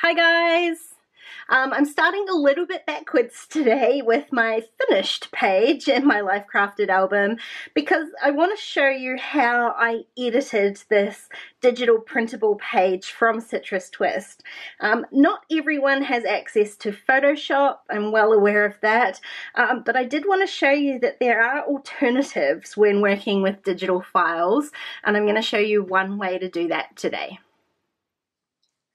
Hi guys! I'm starting a little bit backwards today with my finished page in my Lifecrafted album because I want to show you how I edited this digital printable page from Citrus Twist. Not everyone has access to Photoshop, I'm well aware of that, but I did want to show you that there are alternatives when working with digital files, and I'm going to show you one way to do that today.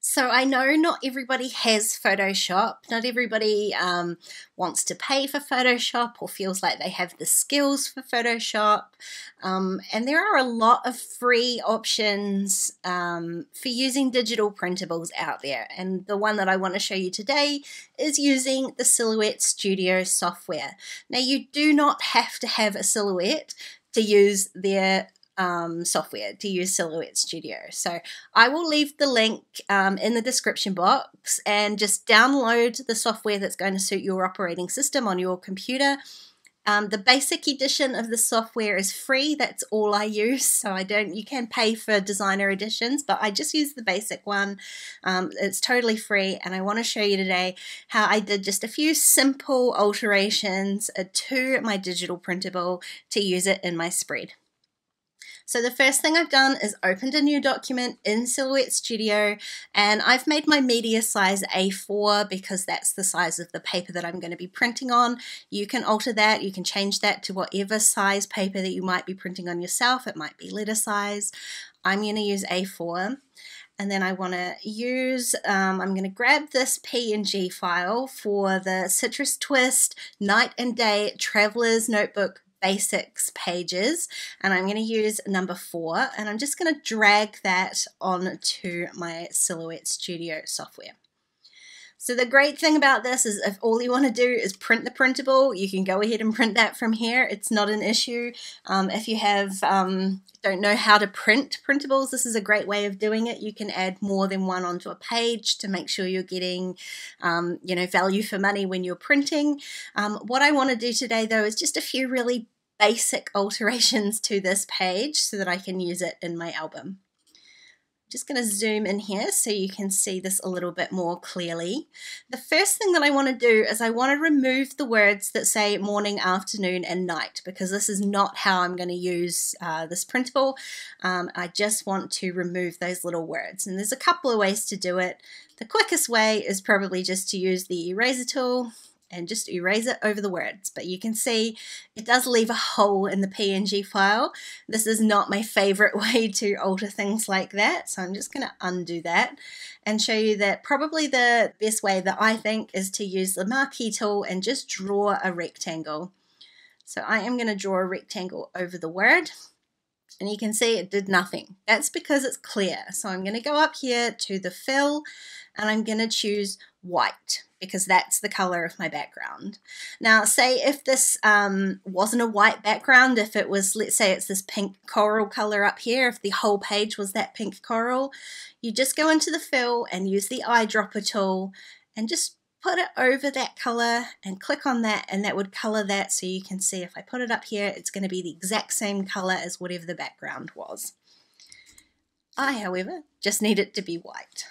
So I know not everybody has Photoshop, not everybody wants to pay for Photoshop or feels like they have the skills for Photoshop, and there are a lot of free options for using digital printables out there, and the one that I want to show you today is using the Silhouette Studio software. Now you do not have to have a Silhouette to use their software, to use Silhouette Studio. So I will leave the link in the description box, and just download the software that's going to suit your operating system on your computer. The basic edition of the software is free, that's all I use, so I don't, you can pay for designer editions, but I just use the basic one. It's totally free, and I want to show you today how I did just a few simple alterations to my digital printable to use it in my spread. So the first thing I've done is opened a new document in Silhouette Studio, and I've made my media size A4 because that's the size of the paper that I'm going to be printing on. You can alter that, you can change that to whatever size paper that you might be printing on yourself. It might be letter size. I'm going to use A4, and then I want to use, I'm going to grab this PNG file for the Citrus Twist Night and Day Traveler's Notebook Basics pages, and I'm going to use number 4, and I'm just going to drag that onto my Silhouette Studio software. So the great thing about this is if all you want to do is print the printable, you can go ahead and print that from here. It's not an issue. If you have don't know how to print printables, this is a great way of doing it. You can add more than one onto a page to make sure you're getting you know, value for money when you're printing. What I want to do today though is just a few really basic alterations to this page so that I can use it in my album. Just going to zoom in here so you can see this a little bit more clearly. The first thing that I want to do is I want to remove the words that say morning, afternoon and night, because this is not how I'm going to use this printable. I just want to remove those little words, and there's a couple of ways to do it. The quickest way is probably just to use the eraser tool and just erase it over the words, but you can see it does leave a hole in the PNG file. This is not my favorite way to alter things like that, so I'm just going to undo that and show you that probably the best way that I think is to use the marquee tool and just draw a rectangle. So I am going to draw a rectangle over the word, and you can see it did nothing. That's because it's clear. So I'm going to go up here to the fill, and I'm going to choose white because that's the color of my background. Now say if this wasn't a white background, if it was, let's say it's this pink coral color up here, if the whole page was that pink coral, you just go into the fill and use the eyedropper tool and just put it over that color and click on that, and that would color that, so you can see if I put it up here it's going to be the exact same color as whatever the background was. I, however, just need it to be white.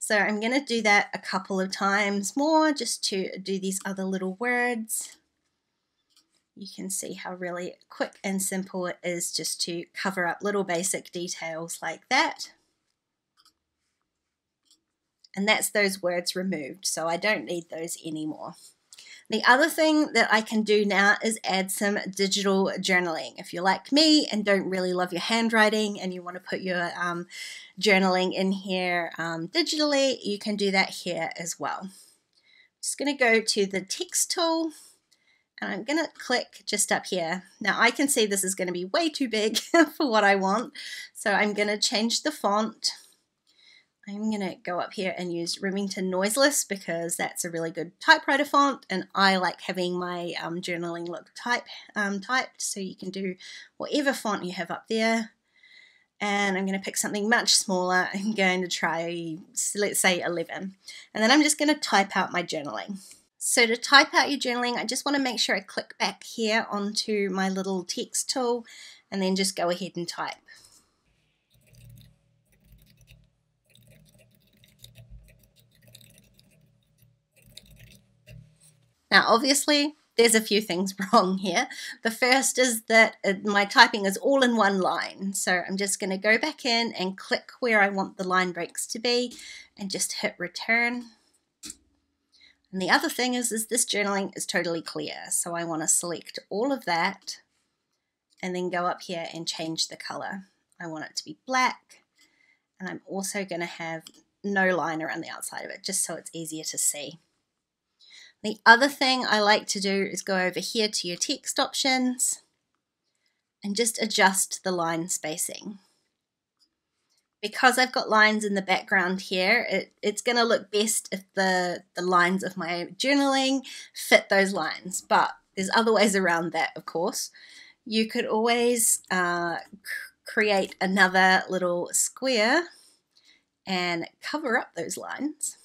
So I'm going to do that a couple of times more just to do these other little words. You can see how really quick and simple it is just to cover up little basic details like that. And that's those words removed, so I don't need those anymore. The other thing that I can do now is add some digital journaling. If you're like me and don't really love your handwriting and you want to put your journaling in here digitally, you can do that here as well. I'm just going to go to the text tool, and I'm going to click just up here. Now I can see this is going to be way too big for what I want, so I'm going to change the font. I'm going to go up here and use Remington Noiseless because that's a really good typewriter font, and I like having my journaling look typed, so you can do whatever font you have up there. And I'm going to pick something much smaller. I'm going to try, let's say 11, and then I'm just going to type out my journaling. So to type out your journaling, I just want to make sure I click back here onto my little text tool and then just go ahead and type. Now, obviously, there's a few things wrong here. The first is that my typing is all in one line. So I'm just going to go back in and click where I want the line breaks to be and just hit return. And the other thing is this journaling is totally clear. So I want to select all of that and then go up here and change the color. I want it to be black. And I'm also going to have no line around the outside of it just so it's easier to see. The other thing I like to do is go over here to your text options and just adjust the line spacing. Because I've got lines in the background here, it's going to look best if the lines of my journaling fit those lines, but there's other ways around that, of course. You could always create another little square and cover up those lines.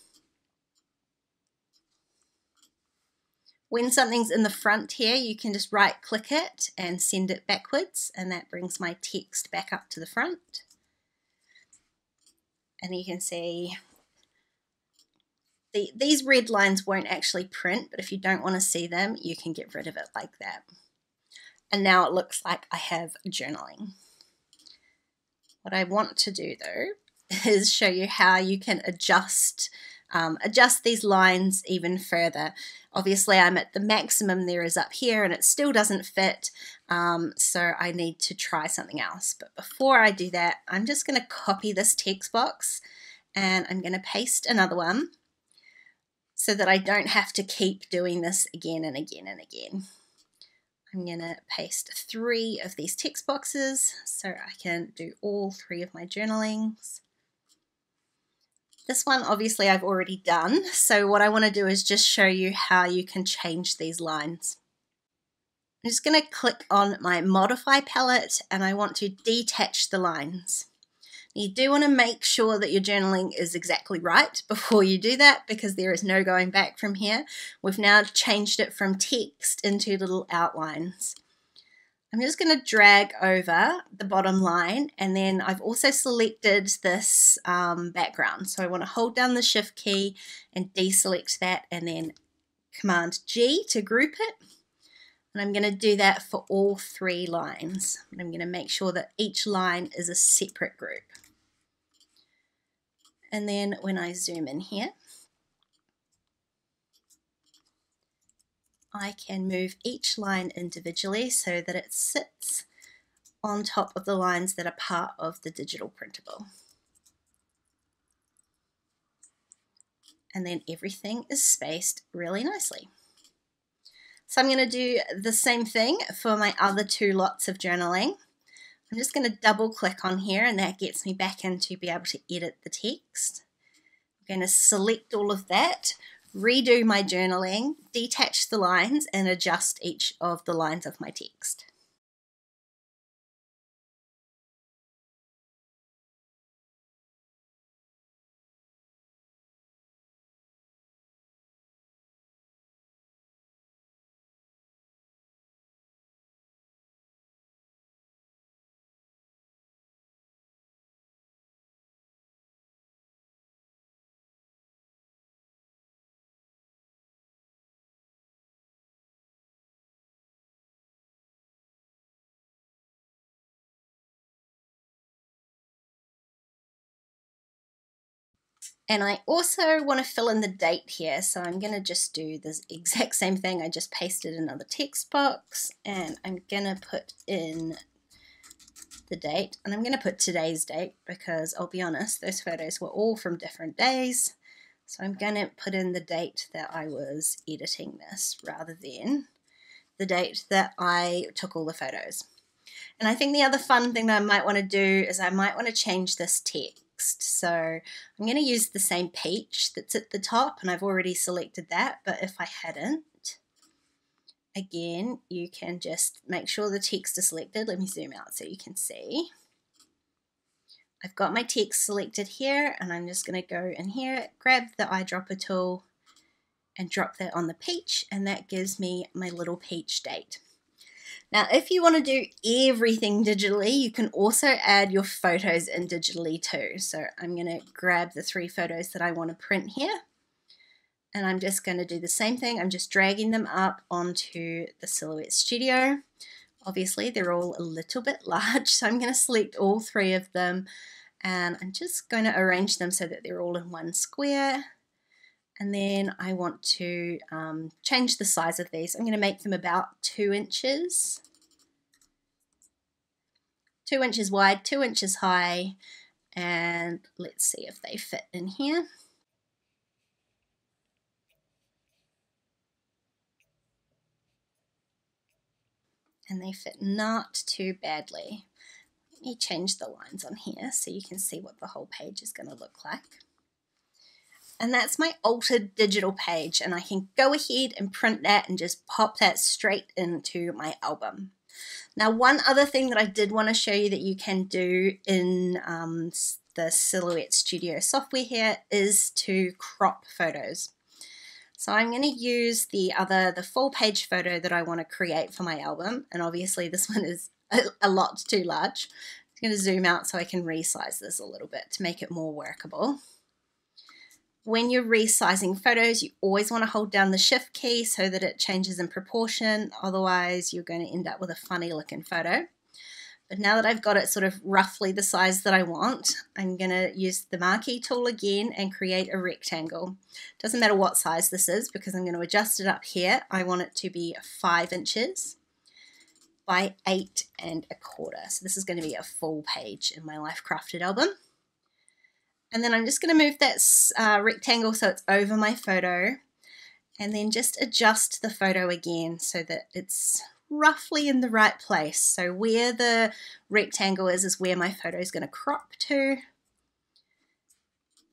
When something's in the front here, you can just right-click it and send it backwards, and that brings my text back up to the front. And you can see these red lines won't actually print, but if you don't want to see them, you can get rid of it like that. And now it looks like I have journaling. What I want to do, though, is show you how you can adjust these lines even further. Obviously, I'm at the maximum there is up here and it still doesn't fit, so I need to try something else. But before I do that, I'm just going to copy this text box and I'm going to paste another one so that I don't have to keep doing this again and again and again. I'm going to paste 3 of these text boxes so I can do all 3 of my journalings. This one, obviously, I've already done. So what I want to do is just show you how you can change these lines. I'm just going to click on my Modify palette and I want to detach the lines. You do want to make sure that your journaling is exactly right before you do that, because there is no going back from here. We've now changed it from text into little outlines. I'm just going to drag over the bottom line, and then I've also selected this background. So I want to hold down the Shift key and deselect that, and then Command G to group it. And I'm going to do that for all 3 lines. And I'm going to make sure that each line is a separate group. And then when I zoom in here, I can move each line individually so that it sits on top of the lines that are part of the digital printable. And then everything is spaced really nicely. So I'm going to do the same thing for my other 2 lots of journaling. I'm just going to double click on here, and that gets me back in to be able to edit the text. I'm going to select all of that, redo my journaling, detach the lines, and adjust each of the lines of my text. And I also want to fill in the date here, so I'm going to just do this exact same thing. I just pasted another text box, and I'm going to put in the date, and I'm going to put today's date because, I'll be honest, those photos were all from different days. So I'm going to put in the date that I was editing this rather than the date that I took all the photos. And I think the other fun thing that I might want to do is I might want to change this text. So I'm going to use the same peach that's at the top, and I've already selected that, but if I hadn't, again, you can just make sure the text is selected. Let me zoom out so you can see. I've got my text selected here, and I'm just going to go in here, grab the eyedropper tool, and drop that on the peach, and that gives me my little peach date. Now, if you want to do everything digitally, you can also add your photos in digitally too. So I'm going to grab the 3 photos that I want to print here, And I'm just going to do the same thing. I'm just dragging them up onto the Silhouette Studio. Obviously, they're all a little bit large, so I'm going to select all three of them and I'm just going to arrange them so that they're all in one square. And then I want to change the size of these. I'm going to make them about 2 inches. 2 inches wide, 2 inches high, and let's see if they fit in here. And they fit not too badly. Let me change the lines on here so you can see what the whole page is going to look like. And that's my altered digital page, and I can go ahead and print that and just pop that straight into my album. Now, one other thing that I did want to show you that you can do in the Silhouette Studio software here is to crop photos. So I'm going to use the full page photo that I want to create for my album, and obviously this one is a lot too large. I'm going to zoom out so I can resize this a little bit to make it more workable. When you're resizing photos, you always want to hold down the shift key so that it changes in proportion, otherwise you're going to end up with a funny looking photo. But now that I've got it sort of roughly the size that I want, I'm going to use the marquee tool again and create a rectangle. Doesn't matter what size this is because I'm going to adjust it up here. I want it to be 5 inches by 8 1/4. So this is going to be a full page in my Lifecrafted album. And then I'm just going to move that rectangle so it's over my photo, and then just adjust the photo again so that it's roughly in the right place. So where the rectangle is where my photo is going to crop to.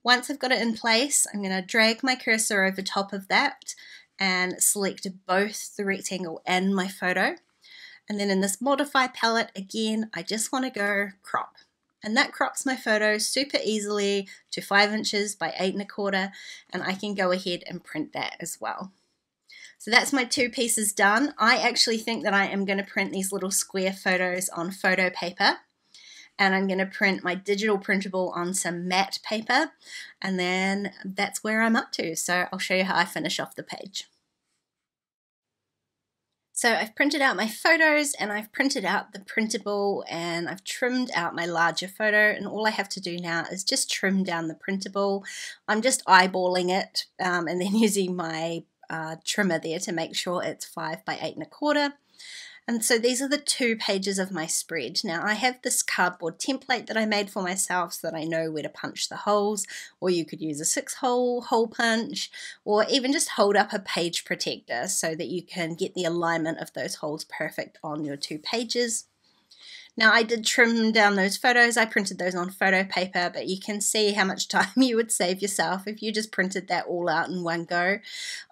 Once I've got it in place, I'm going to drag my cursor over top of that and select both the rectangle and my photo. And then in this modify palette, again, I just want to go crop. And that crops my photo super easily to 5 inches by 8 1/4, and I can go ahead and print that as well. So that's my two pieces done. I actually think that I am going to print these little square photos on photo paper, and I'm going to print my digital printable on some matte paper, and then that's where I'm up to. So I'll show you how I finish off the page. So I've printed out my photos and I've printed out the printable and I've trimmed out my larger photo, and all I have to do now is just trim down the printable. I'm just eyeballing it and then using my trimmer there to make sure it's 5 by 8 1/4. And so these are the two pages of my spread. Now I have this cardboard template that I made for myself so that I know where to punch the holes, or you could use a 6 hole punch, or even just hold up a page protector so that you can get the alignment of those holes perfect on your two pages. Now I did trim down those photos, I printed those on photo paper, but you can see how much time you would save yourself if you just printed that all out in one go.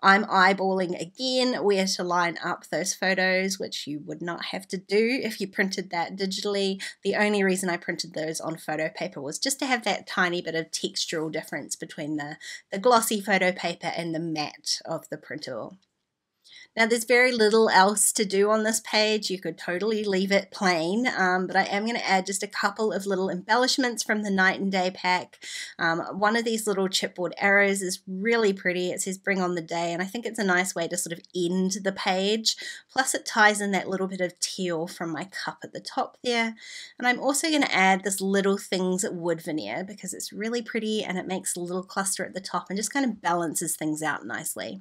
I'm eyeballing again where to line up those photos, which you would not have to do if you printed that digitally. The only reason I printed those on photo paper was just to have that tiny bit of textural difference between the glossy photo paper and the matte of the printable. Now there's very little else to do on this page. You could totally leave it plain, but I am going to add just a couple of little embellishments from the Night and Day pack. One of these little chipboard arrows is really pretty. It says bring on the day, and I think it's a nice way to sort of end the page. Plus it ties in that little bit of teal from my cup at the top there. And I'm also going to add this little things wood veneer because it's really pretty and it makes a little cluster at the top and just kind of balances things out nicely.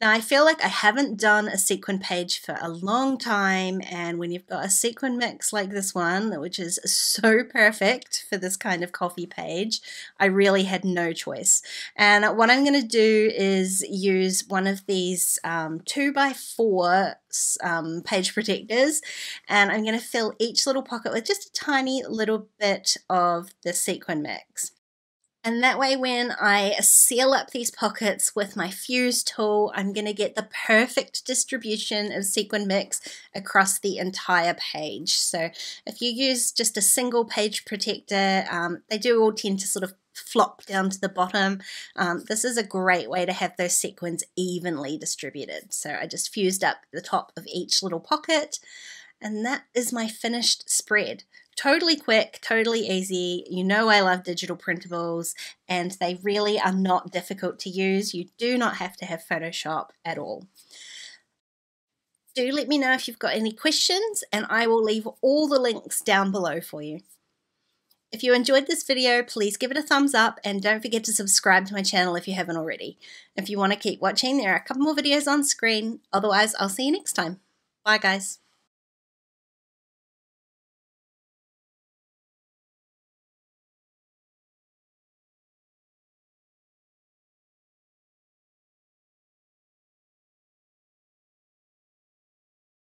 Now I feel like I haven't done a sequin page for a long time, and when you've got a sequin mix like this one, which is so perfect for this kind of coffee page, I really had no choice. And what I'm going to do is use one of these 2x4 page protectors, and I'm going to fill each little pocket with just a tiny little bit of the sequin mix. And that way when I seal up these pockets with my fuse tool, I'm going to get the perfect distribution of sequin mix across the entire page. So if you use just a single page protector, they do all tend to sort of flop down to the bottom. This is a great way to have those sequins evenly distributed. So I just fused up the top of each little pocket, and that is my finished spread. Totally quick, totally easy. You know I love digital printables, and they really are not difficult to use. You do not have to have Photoshop at all. Do let me know if you've got any questions, and I will leave all the links down below for you. If you enjoyed this video, please give it a thumbs up, and don't forget to subscribe to my channel if you haven't already. If you want to keep watching, there are a couple more videos on screen. Otherwise, I'll see you next time. Bye guys.